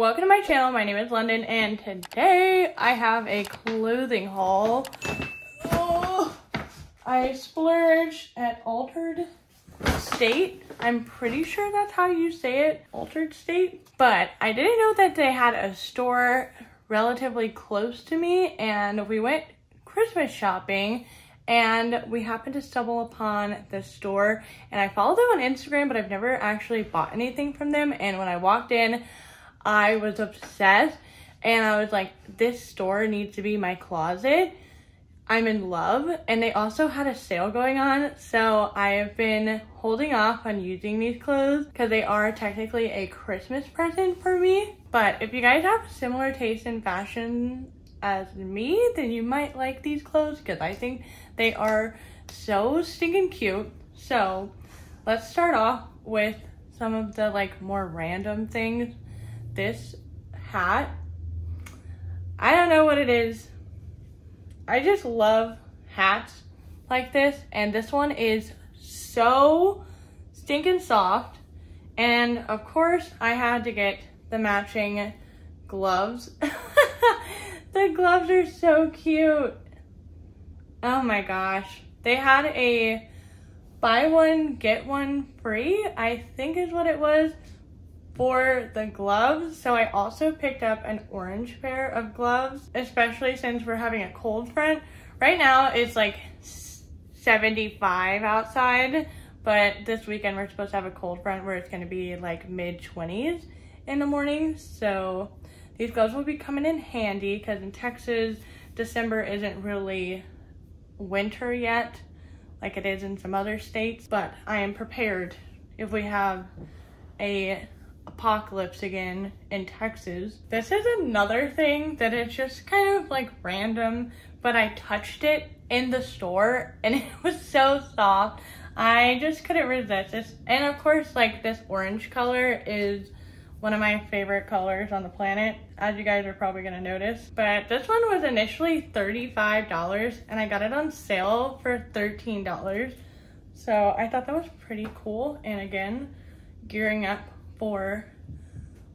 Welcome to my channel. My name is London and today I have a clothing haul. Oh, I splurged at Altar'd State. I'm pretty sure that's how you say it, Altar'd State. But I didn't know that they had a store relatively close to me, and we went Christmas shopping and we happened to stumble upon this store, and I follow them on Instagram, but I've never actually bought anything from them. And when I walked in, I was obsessed and I was like, this store needs to be my closet. I'm in love. And they also had a sale going on, so I have been holding off on using these clothes because they are technically a Christmas present for me. But if you guys have similar taste in fashion as me, then you might like these clothes because I think they are so stinking cute. So let's start off with some of the like more random things. This hat, I don't know what it is. I just love hats like this, and this one is so stinking soft. And of course I had to get the matching gloves. The gloves are so cute. Oh my gosh, they had a buy one get one free, I think is what it was, for the gloves. So I also picked up an orange pair of gloves, especially since we're having a cold front. Right now it's like 75 outside, but this weekend we're supposed to have a cold front where it's going to be like mid-20s in the morning. So these gloves will be coming in handy because in Texas, December isn't really winter yet like it is in some other states, but I am prepared if we have a apocalypse again in Texas. This is another thing that is just kind of like random, but I touched it in the store and it was so soft. I just couldn't resist this. And of course, like, this orange color is one of my favorite colors on the planet, as you guys are probably gonna notice. But this one was initially $35 and I got it on sale for $13. So I thought that was pretty cool. And again, gearing up for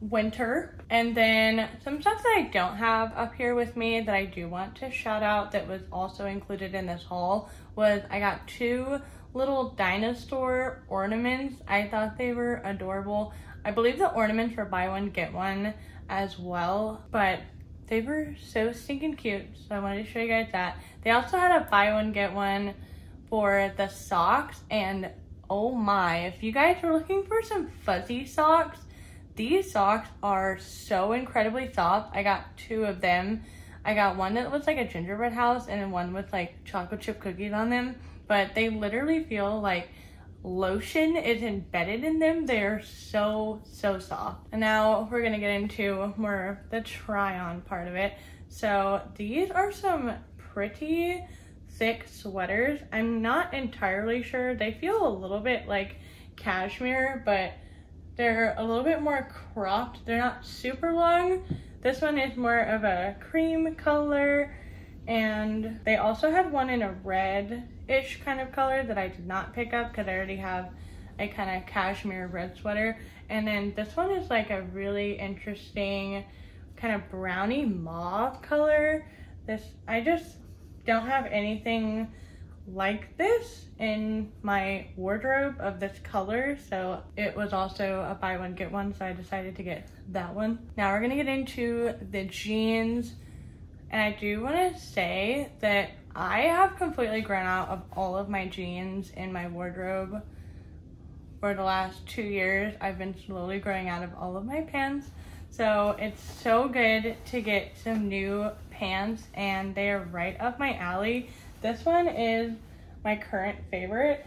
winter. And then some stuff that I don't have up here with me that I do want to shout out that was also included in this haul was I got two little dinosaur ornaments. I thought they were adorable. I believe the ornaments were buy one get one as well, but they were so stinking cute, so I wanted to show you guys that. They also had a buy one get one for the socks, and oh my, if you guys are looking for some fuzzy socks, these socks are so incredibly soft. I got two of them. I got one that was like a gingerbread house and one with like chocolate chip cookies on them, but they literally feel like lotion is embedded in them. They're so soft. And now we're gonna get into more of the try on part of it. So these are some pretty thick sweaters. I'm not entirely sure. They feel a little bit like cashmere, but they're a little bit more cropped. They're not super long. This one is more of a cream color, and they also had one in a red-ish kind of color that I did not pick up because I already have a kind of cashmere red sweater. And then this one is like a really interesting kind of brownie mauve color. This, I just don't have anything like this in my wardrobe of this color, so it was also a buy one get one, so I decided to get that one. Now we're gonna get into the jeans, and I do want to say that I have completely grown out of all of my jeans in my wardrobe. For the last 2 years I've been slowly growing out of all of my pants, so it's so good to get some new pants, and they are right up my alley. This one is my current favorite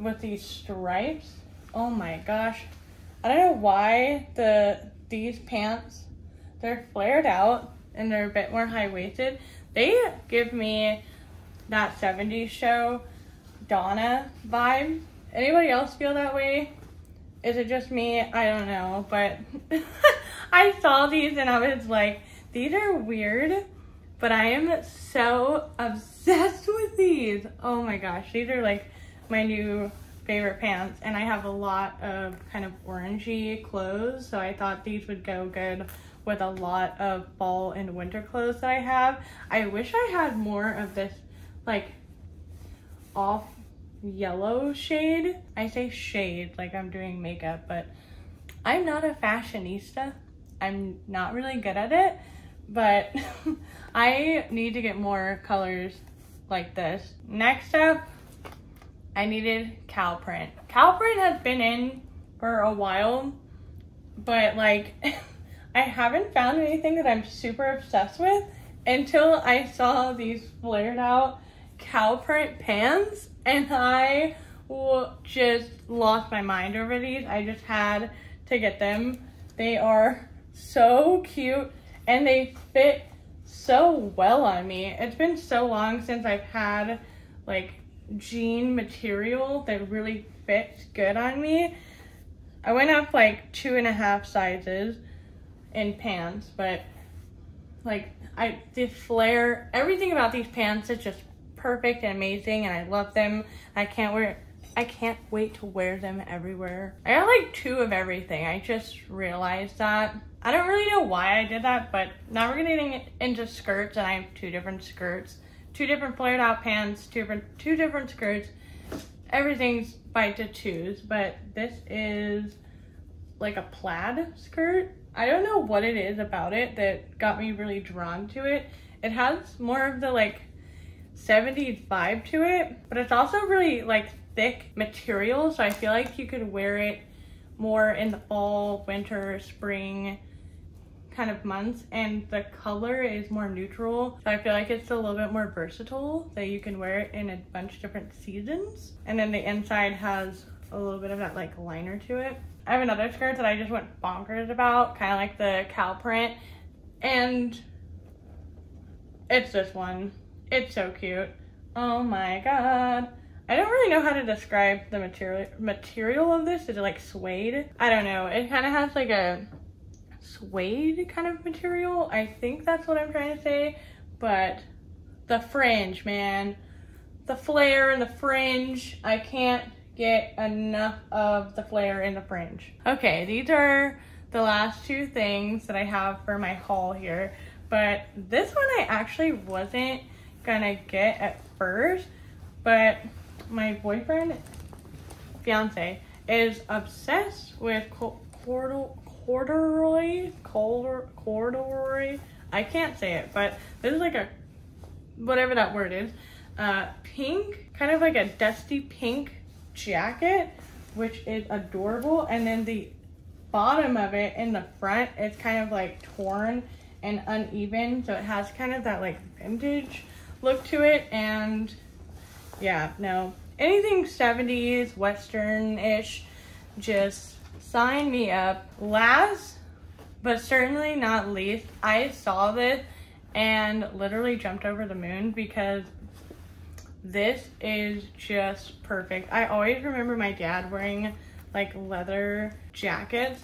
with these stripes. Oh my gosh, I don't know why these pants, they're flared out and they're a bit more high-waisted. They give me that 70s show Donna vibe. Anybody else feel that way? Is it just me? I don't know, but I saw these and I was like, these are weird, but I am so obsessed with these. Oh my gosh, these are like my new favorite pants, and I have a lot of kind of orangey clothes, so I thought these would go good with a lot of fall and winter clothes that I have. I wish I had more of this like off yellow shade. I say shade like I'm doing makeup, but I'm not a fashionista. I'm not really good at it, but I need to get more colors like this. Next up, I needed cow print. Cow print has been in for a while, but like I haven't found anything that I'm super obsessed with until I saw these flared out cow print pants, and I just lost my mind over these. I just had to get them. They are so cute and they fit so well on me. It's been so long since I've had like jean material that really fits good on me. I went up like 2.5 sizes in pants, but like the flare, everything about these pants is just perfect and amazing, and I love them. I can't wait to wear them everywhere. I got like 2 of everything. I just realized that. I don't really know why I did that, but now we're getting into skirts, and I have 2 different skirts, 2 different flared out pants, two different skirts. Everything's by to choose, but this is like a plaid skirt. I don't know what it is about it that got me really drawn to it. It has more of the like 70s vibe to it, but it's also really like thick material, so I feel like you could wear it more in the fall, winter, spring kind of months, and the color is more neutral, so I feel like it's a little bit more versatile, that you can wear it in a bunch of different seasons. And then the inside has a little bit of that like liner to it. I have another skirt that I just went bonkers about, kind of like the cow print, and it's this one. It's so cute. Oh my god, I don't really know how to describe the material of this. Is it like suede? I don't know. It kind of has like a suede kind of material. I think that's what I'm trying to say. But the fringe, man. The flare and the fringe. I can't get enough of the flare and the fringe. Okay, these are the last 2 things that I have for my haul here. But this one I actually wasn't gonna get at first. But my boyfriend, fiance, is obsessed with corduroy. I can't say it, but this is like a, whatever that word is, pink, kind of like a dusty pink jacket, which is adorable. And then the bottom of it in the front is kind of like torn and uneven, so it has kind of that like vintage look to it. And yeah, no, anything 70s, Western-ish, just sign me up. Last, but certainly not least, I saw this and literally jumped over the moon because this is just perfect. I always remember my dad wearing like leather jackets,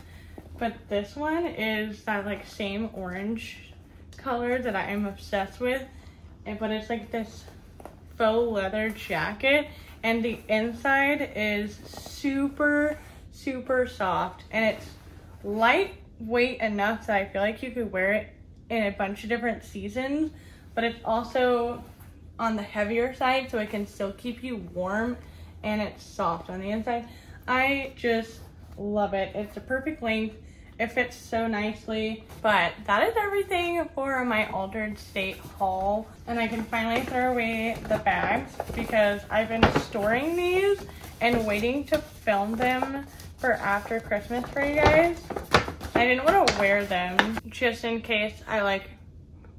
but this one is that like same orange color that I am obsessed with, but it's like this faux leather jacket, and the inside is super soft, and it's lightweight enough that I feel like you could wear it in a bunch of different seasons, but it's also on the heavier side, so it can still keep you warm, and it's soft on the inside. I just love it. It's the perfect length. It fits so nicely. But that is everything for my Altar'd State haul. And I can finally throw away the bags because I've been storing these and waiting to film them for after Christmas for you guys. I didn't want to wear them just in case I like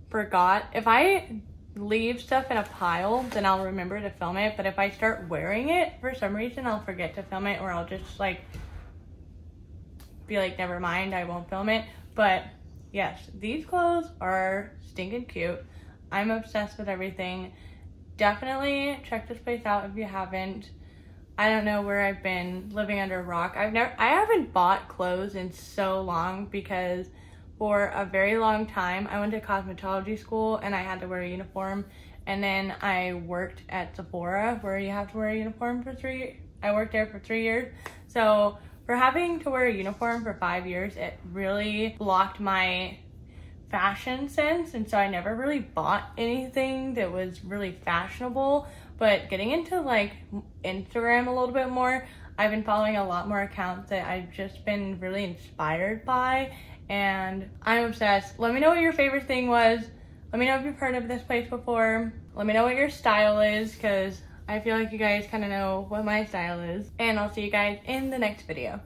forgot. If I leave stuff in a pile, then I'll remember to film it. But if I start wearing it, for some reason, I'll forget to film it, or I'll just like be like, never mind, I won't film it. But yes, these clothes are stinking cute. I'm obsessed with everything. Definitely check this place out if you haven't. I don't know where I've been, living under a rock. I haven't bought clothes in so long because for a very long time I went to cosmetology school and I had to wear a uniform, and then I worked at Sephora where you have to wear a uniform for 3 I worked there for 3 years. So for having to wear a uniform for 5 years, it really blocked my fashion sense. And so I never really bought anything that was really fashionable. But getting into like Instagram a little bit more, I've been following a lot more accounts that I've just been really inspired by, and I'm obsessed. Let me know what your favorite thing was. Let me know if you've heard of this place before. Let me know what your style is, because I feel like you guys kind of know what my style is. And I'll see you guys in the next video.